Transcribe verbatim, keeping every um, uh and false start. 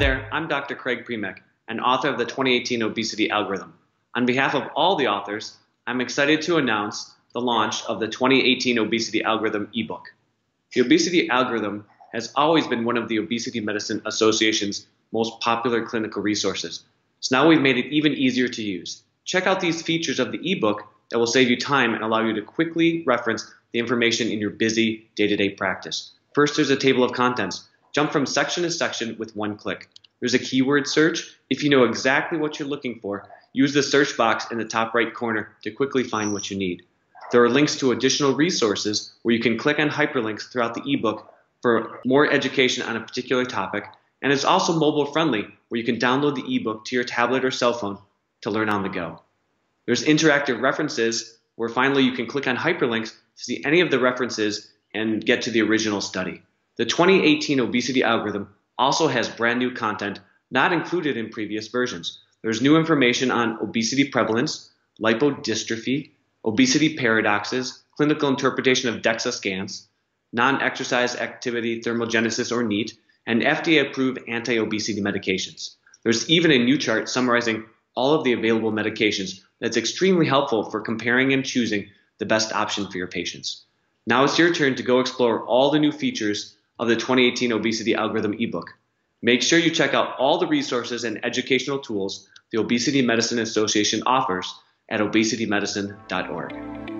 there, I'm Doctor Craig Primack, and author of the twenty eighteen Obesity Algorithm. On behalf of all the authors, I'm excited to announce the launch of the twenty eighteen Obesity Algorithm eBook. The Obesity Algorithm has always been one of the Obesity Medicine Association's most popular clinical resources, so now we've made it even easier to use. Check out these features of the eBook that will save you time and allow you to quickly reference the information in your busy day-to-day practice. First, there's a table of contents. Jump from section to section with one click. There's a keyword search. If you know exactly what you're looking for, use the search box in the top right corner to quickly find what you need. There are links to additional resources where you can click on hyperlinks throughout the eBook for more education on a particular topic, and it's also mobile friendly, where you can download the eBook to your tablet or cell phone to learn on the go. There's interactive references, where finally you can click on hyperlinks to see any of the references and get to the original study. The twenty eighteen Obesity Algorithm also has brand new content not included in previous versions. There's new information on obesity prevalence, lipodystrophy, obesity paradoxes, clinical interpretation of DEXA scans, non-exercise activity thermogenesis or NEAT, and F D A-approved anti-obesity medications. There's even a new chart summarizing all of the available medications that's extremely helpful for comparing and choosing the best option for your patients. Now it's your turn to go explore all the new features of the twenty eighteen Obesity Algorithm eBook. Make sure you check out all the resources and educational tools the Obesity Medicine Association offers at obesity medicine dot org.